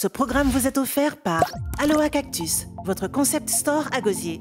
Ce programme vous est offert par Aloha Cactus, votre concept store à Gosier.